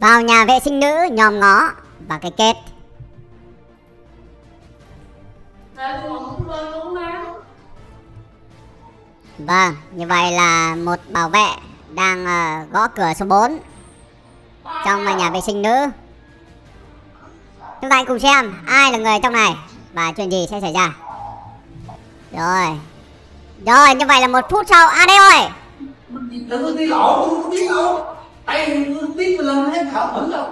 vào nhà vệ sinh nữ nhòm ngó và cái kết. Vâng, như vậy là một bảo vệ đang gõ cửa số 4 trong nhà vệ sinh nữ. Chúng ta hãy cùng xem ai là người trong này và chuyện gì sẽ xảy ra. Rồi. Rồi, như vậy là 1 phút sau. À đây rồi. Đừng đi lỗ, đừng đi lỗ. Tay mình biết mình làm hết thở thử đâu.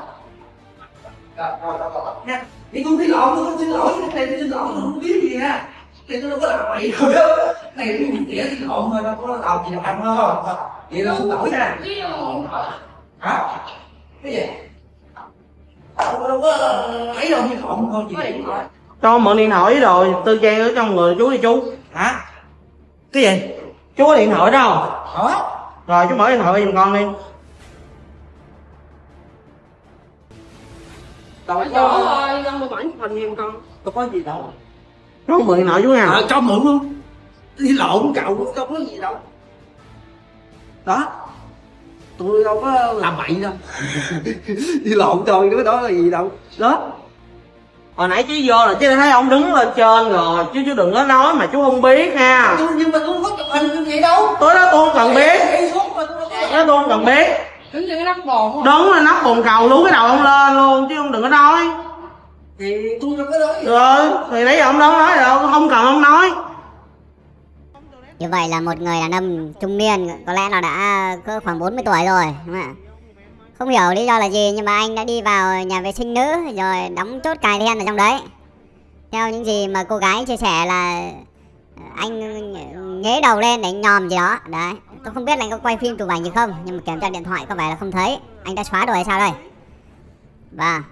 Đi con thi lỗ, cái này thi lỗ không biết gì ha. Thì nó đâu có làm gì đâu. Này mình tỉa thi lỗ thôi, nó có làm gì làm đâu. Vậy là lỗi ra. Hả? Cái gì? Đâu có ấy đâu thi lỗ thôi gì. Cho mượn điện thoại rồi, tư trang ở trong người chú đi chú. Hả? Cái gì? Chú có điện thoại đâu? Hả? Rồi chú mở điện thoại giùm con đi. Trời ơi, con mượn phần giùm con. Tôi có gì đâu. Chú mượn điện thoại chú nào? Cho mượn luôn. Đi lộn cậu, không có gì đâu. Đó. Tôi đâu có làm bậy đâu. Đi lộn trời, cái đó là gì đâu. Đó. Hồi nãy chứ vô là chứ thấy ông đứng lên trên rồi chứ chú đừng có nói mà chú không biết nha. Nhưng mà tôi không có chụp hình như vậy đâu. Tối đó tôi không cần biết. Đó tôi không cần biết. Đứng trên cái nắp bồn. Đúng là nắp bồn cầu luôn cái đầu ông lên luôn chứ ông đừng có nói. Thì tôi đâu có nói. Rồi thì nãy giờ ông đâu nói đâu không cần ông nói. Như vậy là một người đàn ông trung niên có lẽ là đã cỡ khoảng 40 tuổi rồi đúng không ạ? Không hiểu lý do là gì nhưng mà anh đã đi vào nhà vệ sinh nữ rồi đóng chốt cài then ở trong đấy. Theo những gì mà cô gái chia sẻ là anh nhế đầu lên để nhòm gì đó. Đấy, tôi không biết là anh có quay phim chụp ảnh gì không, nhưng mà kiểm tra điện thoại có vẻ là không thấy. Anh đã xóa đồ hay sao đây? Và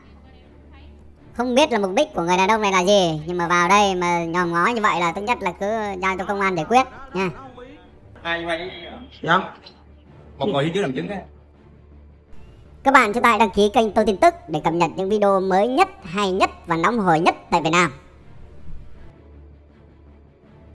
không biết là mục đích của người đàn ông này là gì, nhưng mà vào đây mà nhòm ngó như vậy là tốt nhất là cứ giao cho công an giải quyết nha. Ai vậy? Dạ. Một người phía trước làm chứng đấy. Các bạn chúng ta hãy đăng ký kênh Tô Tin Tức để cập nhật những video mới nhất, hay nhất và nóng hổi nhất tại Việt Nam.